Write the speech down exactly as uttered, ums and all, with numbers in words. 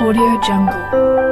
AudioJungle.